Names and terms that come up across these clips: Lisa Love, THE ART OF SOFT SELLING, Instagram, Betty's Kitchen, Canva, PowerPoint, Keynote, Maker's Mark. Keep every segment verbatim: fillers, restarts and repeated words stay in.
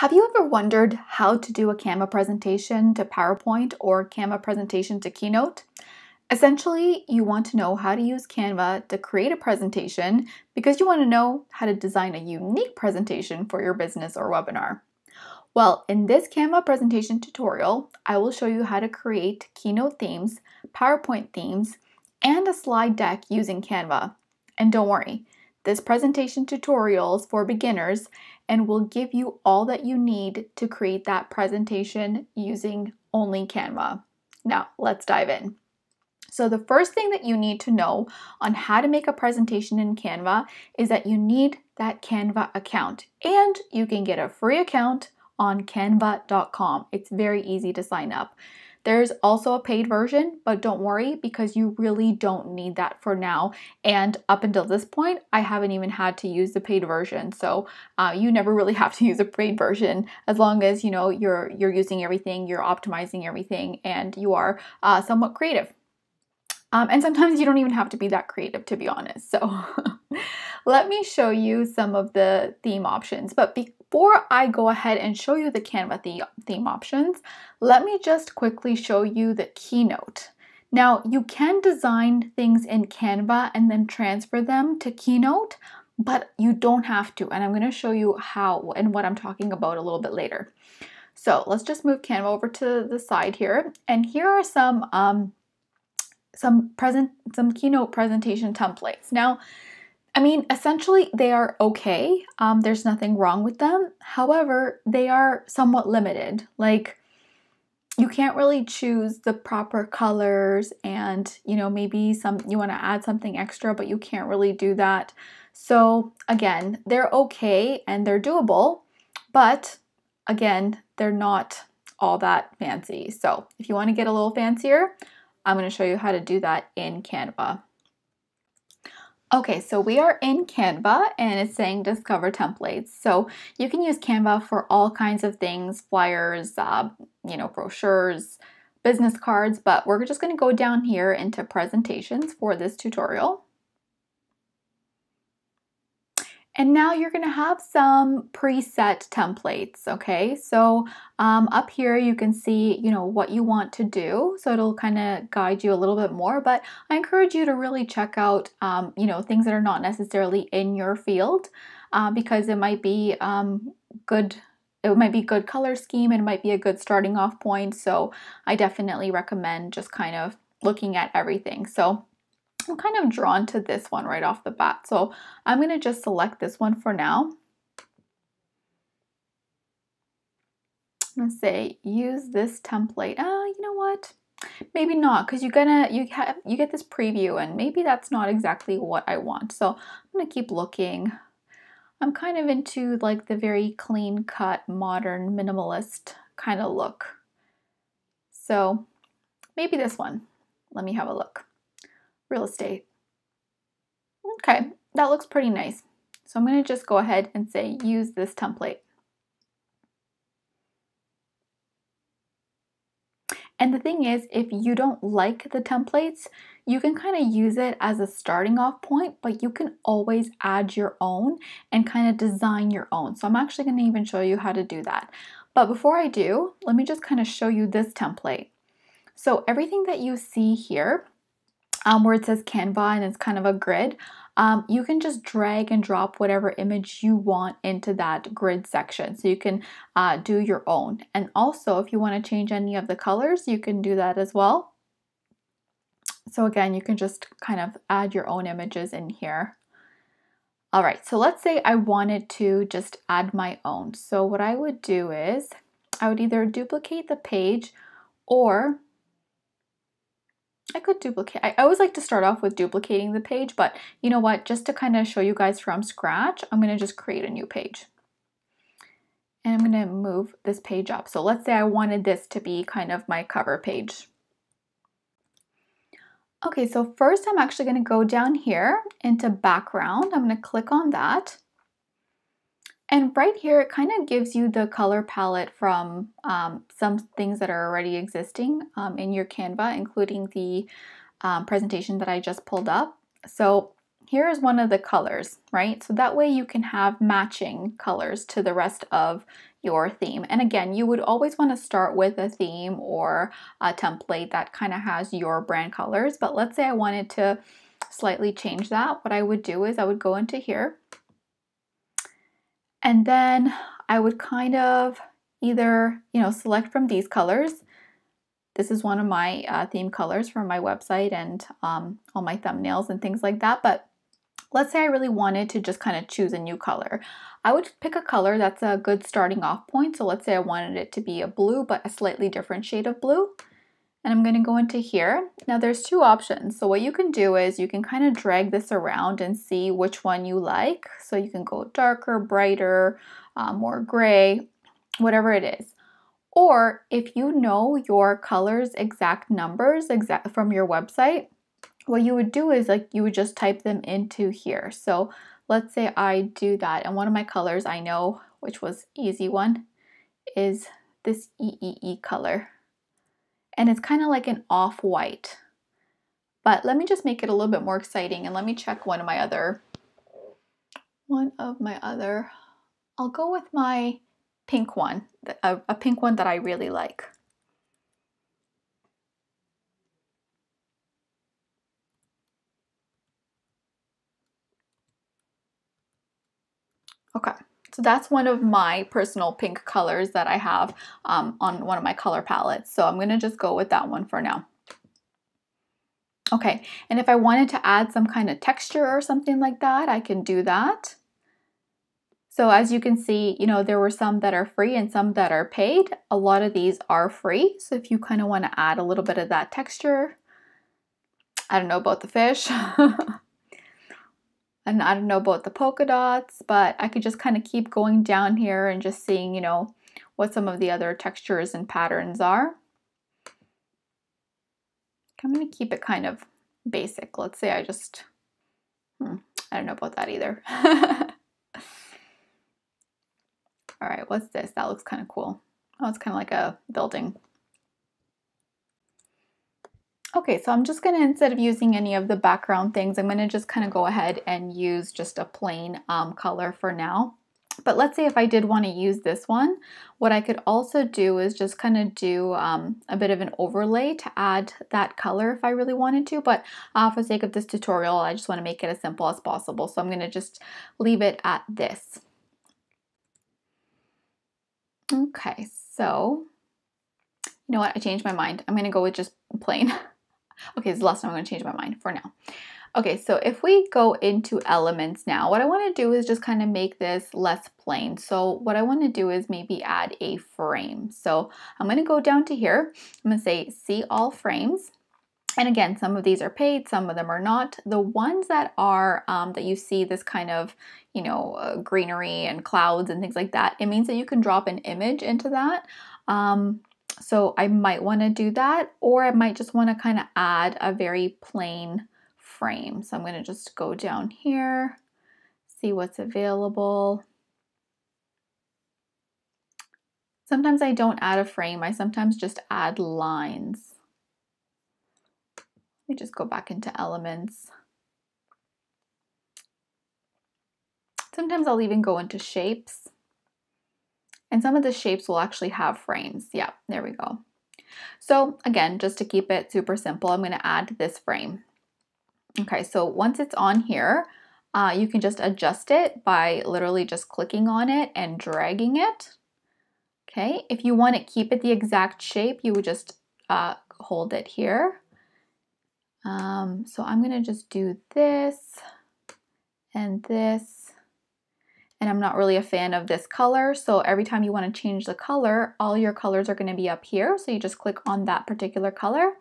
Have you ever wondered how to do a Canva presentation to PowerPoint or Canva presentation to Keynote? Essentially, you want to know how to use Canva to create a presentation because you want to know how to design a unique presentation for your business or webinar. Well, in this Canva presentation tutorial, I will show you how to create Keynote themes, PowerPoint themes, and a slide deck using Canva. And don't worry, this presentation tutorial is for beginners and will give you all that you need to create that presentation using only Canva. Now, let's dive in. So the first thing that you need to know on how to make a presentation in Canva is that you need that Canva account, and you can get a free account on canva dot com. It's very easy to sign up. There's also a paid version, but don't worry because you really don't need that for now. And up until this point, I haven't even had to use the paid version. So uh, you never really have to use a paid version as long as you know you're you're using everything, you're optimizing everything, and you are uh, somewhat creative. Um, and sometimes you don't even have to be that creative, to be honest. So let me show you some of the theme options. But before I go ahead and show you the Canva the theme options, let me just quickly show you the Keynote. Now, you can design things in Canva and then transfer them to Keynote, but you don't have to. And I'm going to show you how and what I'm talking about a little bit later. So let's just move Canva over to the side here. And here are some... Um, some present, some Keynote presentation templates. Now, I mean, essentially they are okay. Um, there's nothing wrong with them. However, they are somewhat limited. Like you can't really choose the proper colors and, you know, maybe some, you want to add something extra, but you can't really do that. So again, they're okay and they're doable, but again, they're not all that fancy. So if you want to get a little fancier, I'm going to show you how to do that in Canva. Okay, so we are in Canva and it's saying discover templates. So you can use Canva for all kinds of things, flyers, uh, you know, brochures, business cards, but we're just going to go down here into presentations for this tutorial. And now you're going to have some preset templates, okay? So um, up here you can see, you know, what you want to do. So it'll kind of guide you a little bit more, but I encourage you to really check out, um, you know, things that are not necessarily in your field uh, because it might be um, good, it might be good color scheme, and it might be a good starting off point. So I definitely recommend just kind of looking at everything. So I'm kind of drawn to this one right off the bat. So I'm going to just select this one for now. I'm going to say, use this template. Uh, you know what? Maybe not, because you're gonna, you have, you get this preview and maybe that's not exactly what I want. So I'm going to keep looking. I'm kind of into like the very clean cut, modern, minimalist kind of look. So maybe this one. Let me have a look. Real estate. Okay, that looks pretty nice. So I'm going to just go ahead and say use this template. And the thing is, if you don't like the templates, you can kind of use it as a starting off point, but you can always add your own and kind of design your own. So I'm actually going to even show you how to do that. But before I do, let me just kind of show you this template. So everything that you see here, Um, where it says Canva and it's kind of a grid, um, you can just drag and drop whatever image you want into that grid section. So you can uh, do your own. And also, if you want to change any of the colors, you can do that as well. So again, you can just kind of add your own images in here. All right, so let's say I wanted to just add my own. So what I would do is I would either duplicate the page or I could duplicate. I always like to start off with duplicating the page, but you know what? Just to kind of show you guys from scratch, I'm going to just create a new page. And I'm going to move this page up. So let's say I wanted this to be kind of my cover page. Okay, so first I'm actually going to go down here into background. I'm going to click on that. And right here, it kind of gives you the color palette from um, some things that are already existing um, in your Canva, including the um, presentation that I just pulled up. So here is one of the colors, right? So that way you can have matching colors to the rest of your theme. And again, you would always want to start with a theme or a template that kind of has your brand colors. But let's say I wanted to slightly change that. What I would do is I would go into here and then I would kind of either, you know, select from these colors. This is one of my uh, theme colors for my website and um, all my thumbnails and things like that. But let's say I really wanted to just kind of choose a new color. I would pick a color that's a good starting off point. So let's say I wanted it to be a blue, but a slightly different shade of blue. And I'm going to go into here. Now there's two options. So what you can do is you can kind of drag this around and see which one you like. So you can go darker, brighter, uh, more gray, whatever it is. Or if you know your colors, exact numbers exact from your website, what you would do is like you would just type them into here. So let's say I do that, and one of my colors I know, which was easy one, is this E E E color. And it's kind of like an off-white. But let me just make it a little bit more exciting, and let me check one of my other, one of my other, I'll go with my pink one, a, a pink one that I really like. Okay, so that's one of my personal pink colors that I have um, on one of my color palettes. So I'm gonna just go with that one for now. Okay, and if I wanted to add some kind of texture or something like that, I can do that. So as you can see, you know, there were some that are free and some that are paid. A lot of these are free. So if you kind of want to add a little bit of that texture, I don't know about the fish. And I don't know about the polka dots, but I could just kind of keep going down here and just seeing, you know, what some of the other textures and patterns are. I'm going to keep it kind of basic. Let's say I just, hmm, I don't know about that either. All right, what's this? That looks kind of cool. Oh, it's kind of like a building. Okay, so I'm just gonna, instead of using any of the background things, I'm gonna just kind of go ahead and use just a plain um, color for now. But let's say if I did wanna use this one, what I could also do is just kind of do um, a bit of an overlay to add that color if I really wanted to, but uh, for the sake of this tutorial, I just wanna make it as simple as possible. So I'm gonna just leave it at this. Okay, so, you know what? I changed my mind. I'm going to go with just plain. Okay, this is the last time I'm going to change my mind for now. Okay, so if we go into elements now, what I want to do is just kind of make this less plain. So what I want to do is maybe add a frame. So I'm going to go down to here. I'm going to say see all frames. And again, some of these are paid, some of them are not. The ones that are, um, that you see this kind of, you know, uh, greenery and clouds and things like that, it means that you can drop an image into that. Um, so I might want to do that, or I might just want to kind of add a very plain frame. So I'm going to just go down here, see what's available. Sometimes I don't add a frame. I sometimes just add lines. We just go back into elements. Sometimes I'll even go into shapes. And some of the shapes will actually have frames. Yeah, there we go. So again, just to keep it super simple, I'm going to add this frame. Okay, so once it's on here, uh, you can just adjust it by literally just clicking on it and dragging it. Okay, if you want to keep it the exact shape, you would just uh, hold it here. Um, so I'm going to just do this and this, and I'm not really a fan of this color. So every time you want to change the color, all your colors are going to be up here. So you just click on that particular color.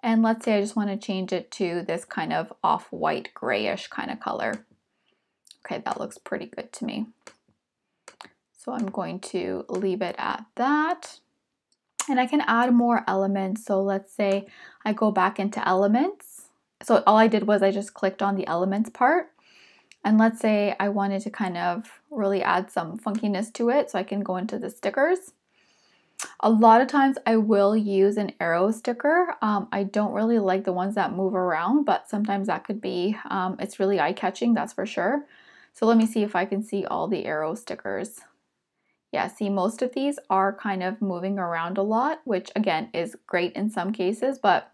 And let's say I just want to change it to this kind of off-white grayish kind of color. Okay, that looks pretty good to me. So I'm going to leave it at that. And I can add more elements. So let's say I go back into elements. So all I did was I just clicked on the elements part. And let's say I wanted to kind of really add some funkiness to it. So I can go into the stickers. A lot of times I will use an arrow sticker. Um, I don't really like the ones that move around, but sometimes that could be, um, it's really eye-catching, that's for sure. So let me see if I can see all the arrow stickers. Yeah, see, most of these are kind of moving around a lot, which again is great in some cases, but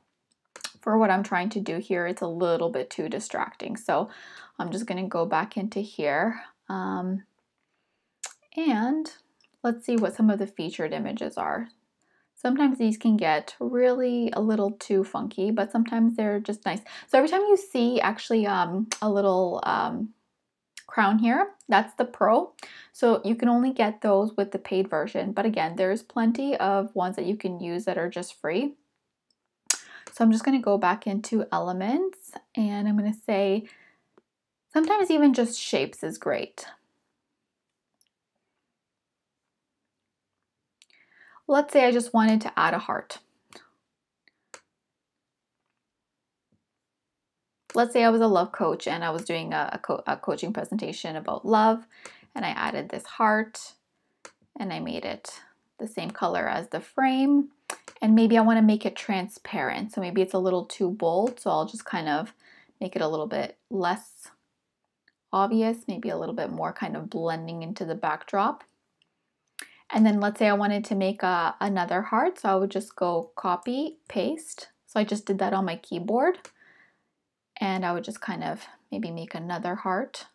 for what I'm trying to do here, it's a little bit too distracting. So I'm just gonna go back into here. Um, and let's see what some of the featured images are. Sometimes these can get really a little too funky, but sometimes they're just nice. So every time you see actually um, a little um, crown here, that's the Pro. So you can only get those with the paid version. But again, there's plenty of ones that you can use that are just free. So I'm just gonna go back into elements and I'm gonna say, sometimes even just shapes is great. Let's say I just wanted to add a heart. Let's say I was a love coach and I was doing a, a, co a coaching presentation about love, and I added this heart and I made it the same color as the frame, and maybe I want to make it transparent. So maybe it's a little too bold, so I'll just kind of make it a little bit less obvious, maybe a little bit more kind of blending into the backdrop. And then let's say I wanted to make a, another heart, so I would just go copy, paste. So I just did that on my keyboard, and I would just kind of maybe make another heart.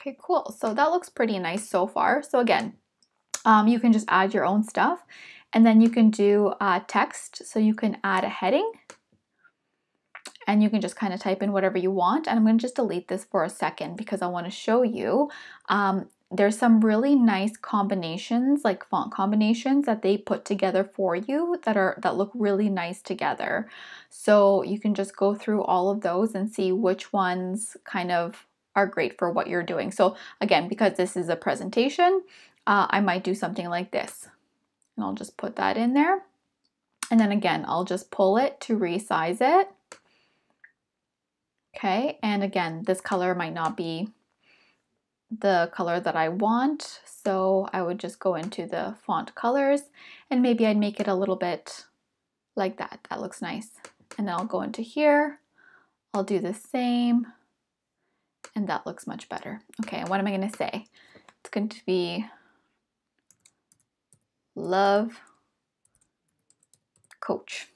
Okay, cool. So that looks pretty nice so far. So again, um, you can just add your own stuff, and then you can do uh, text. So you can add a heading, and you can just kind of type in whatever you want. And I'm going to just delete this for a second because I want to show you. Um, There's some really nice combinations, like font combinations that they put together for you that are that look really nice together. So you can just go through all of those and see which ones kind of are great for what you're doing. So again, because this is a presentation, uh, I might do something like this. And I'll just put that in there. And then again, I'll just pull it to resize it. Okay, and again, this color might not be the color that I want, so I would just go into the font colors and maybe I'd make it a little bit like that. That looks nice. And then I'll go into here, I'll do the same, and that looks much better. Okay, and what am I going to say? It's going to be love coach.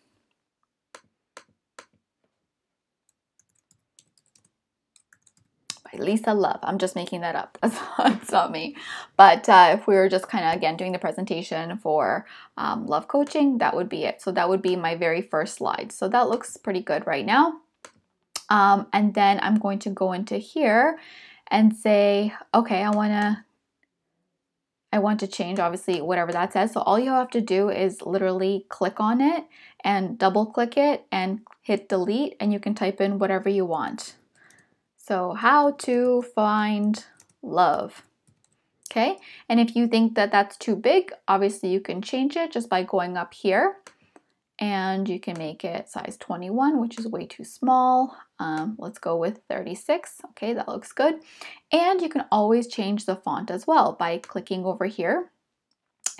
Lisa Love. I'm just making that up. That's not, it's not me. But uh, if we were just kind of, again, doing the presentation for um, love coaching, that would be it. So that would be my very first slide. So that looks pretty good right now. Um, and then I'm going to go into here and say, okay, I want to I want to change, obviously, whatever that says. So all you have to do is literally click on it and double click it and hit delete, and you can type in whatever you want. So how to find love. Okay, and if you think that that's too big, obviously you can change it just by going up here, and you can make it size twenty-one, which is way too small. Um, let's go with thirty-six. Okay, that looks good. And you can always change the font as well by clicking over here,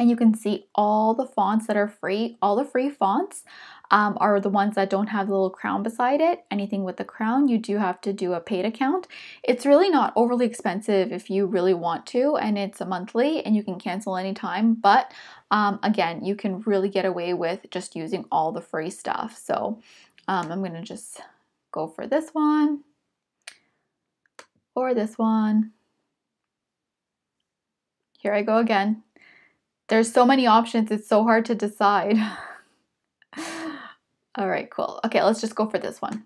and you can see all the fonts that are free. All the free fonts Um, are the ones that don't have the little crown beside it. Anything with the crown, you do have to do a paid account. It's really not overly expensive if you really want to, and it's a monthly and you can cancel anytime. But um, again, you can really get away with just using all the free stuff. So um, I'm gonna just go for this one or this one. Here I go again. There's so many options, it's so hard to decide. All right, cool. Okay, let's just go for this one.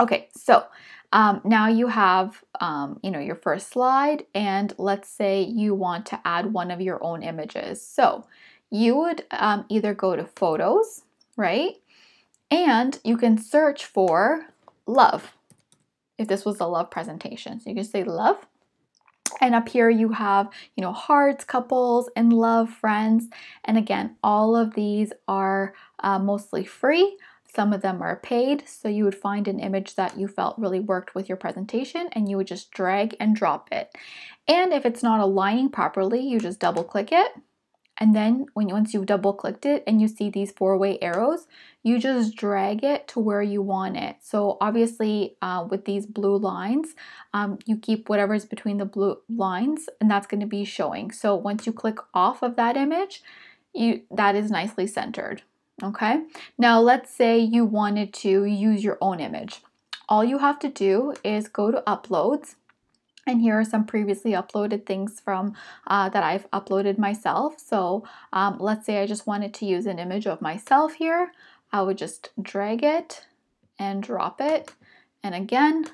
Okay, so um, now you have, um, you know, your first slide, and let's say you want to add one of your own images. So you would um, either go to photos, right? And you can search for love. If this was a love presentation, so you can say love. And up here you have, you know, hearts, couples, and love, friends. And again, all of these are uh, mostly free. Some of them are paid, so you would find an image that you felt really worked with your presentation and you would just drag and drop it. And if it's not aligning properly, you just double click it. And then when once you've double clicked it and you see these four-way arrows, you just drag it to where you want it. So obviously uh, with these blue lines, um, you keep whatever's between the blue lines and that's going to be showing. So once you click off of that image, you that is nicely centered. Okay, now let's say you wanted to use your own image. All you have to do is go to uploads. And here are some previously uploaded things from uh, that I've uploaded myself. So um, let's say I just wanted to use an image of myself here. I would just drag it and drop it. And again,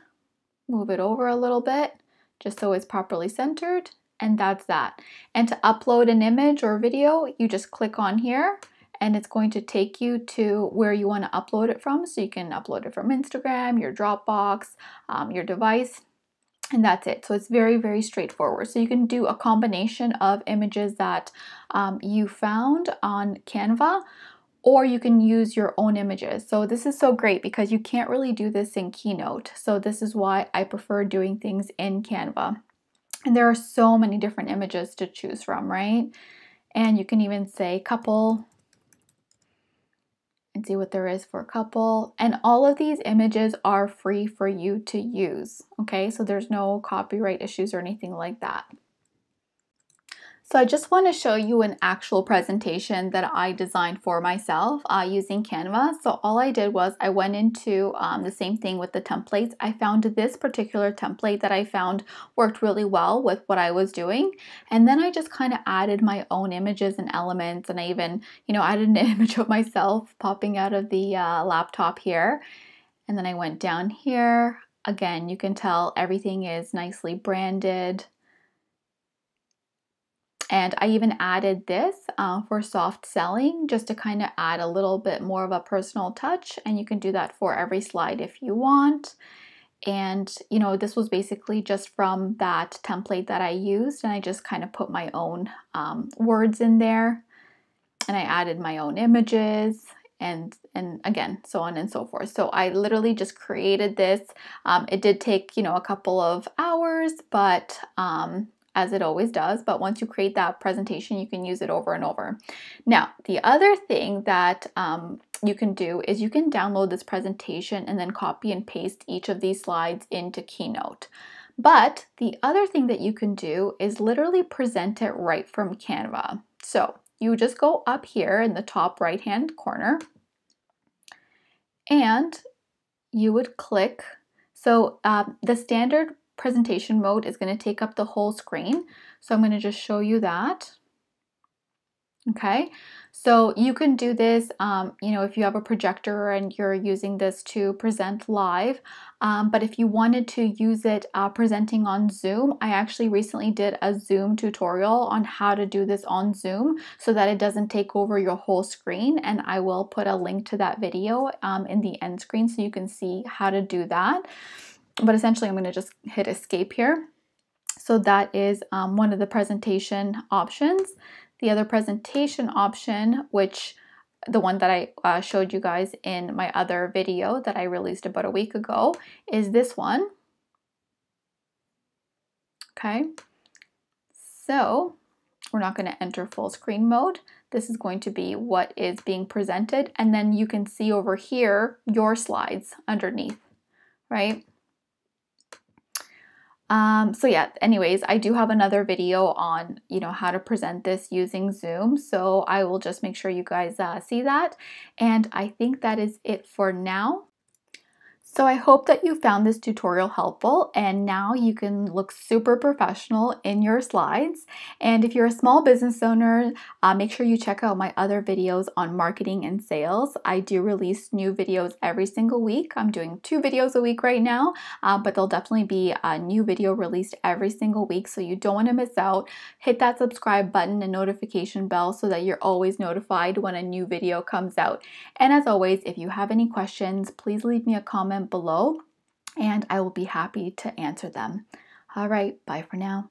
move it over a little bit just so it's properly centered. And that's that. And to upload an image or video, you just click on here. And it's going to take you to where you want to upload it from. So you can upload it from Instagram, your Dropbox, um, your device. And that's it. So it's very, very straightforward. So you can do a combination of images that um, you found on Canva, or you can use your own images. So this is so great because you can't really do this in Keynote. So this is why I prefer doing things in Canva. And there are so many different images to choose from, right? And you can even say couple and see what there is for a couple, and all of these images are free for you to use. Okay, so there's no copyright issues or anything like that. So I just want to show you an actual presentation that I designed for myself uh, using Canva. So all I did was I went into um, the same thing with the templates. I found this particular template that I found worked really well with what I was doing. And then I just kind of added my own images and elements. And I even, you know, added an image of myself popping out of the uh, laptop here. And then I went down here. Again, you can tell everything is nicely branded. And I even added this uh, for soft selling, just to kind of add a little bit more of a personal touch. And you can do that for every slide if you want. And, you know, this was basically just from that template that I used. And I just kind of put my own um, words in there. And I added my own images. And, and again, so on and so forth. So I literally just created this. Um, it did take, you know, a couple of hours, but... Um, as it always does, but once you create that presentation, you can use it over and over. Now, the other thing that um, you can do is you can download this presentation and then copy and paste each of these slides into Keynote. But the other thing that you can do is literally present it right from Canva. So you just go up here in the top right-hand corner and you would click. So um, the standard presentation mode is going to take up the whole screen. So I'm going to just show you that. Okay, so you can do this, um, you know, if you have a projector and you're using this to present live, um, but if you wanted to use it uh, presenting on Zoom, I actually recently did a Zoom tutorial on how to do this on Zoom so that it doesn't take over your whole screen, and I will put a link to that video um, in the end screen so you can see how to do that. But essentially, I'm going to just hit escape here. So that is um, one of the presentation options. The other presentation option, which the one that I uh, showed you guys in my other video that I released about a week ago, is this one. Okay, so we're not going to enter full screen mode. This is going to be what is being presented. And then you can see over here your slides underneath, right? Um, so yeah, anyways, I do have another video on, you know, how to present this using Zoom. So I will just make sure you guys uh, see that. And I think that is it for now. So I hope that you found this tutorial helpful, and now you can look super professional in your slides. And if you're a small business owner, uh, make sure you check out my other videos on marketing and sales. I do release new videos every single week. I'm doing two videos a week right now, uh, but there'll definitely be a new video released every single week. So you don't want to miss out. Hit that subscribe button and notification bell so that you're always notified when a new video comes out. And as always, if you have any questions, please leave me a comment below and I will be happy to answer them. All right, bye for now.